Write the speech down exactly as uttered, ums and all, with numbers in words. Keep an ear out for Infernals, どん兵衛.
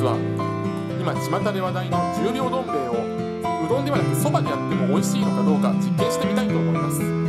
実は今巷で話題の重量どん兵衛をうどんではなくそばでやっても美味しいのかどうか実験してみたいと思います。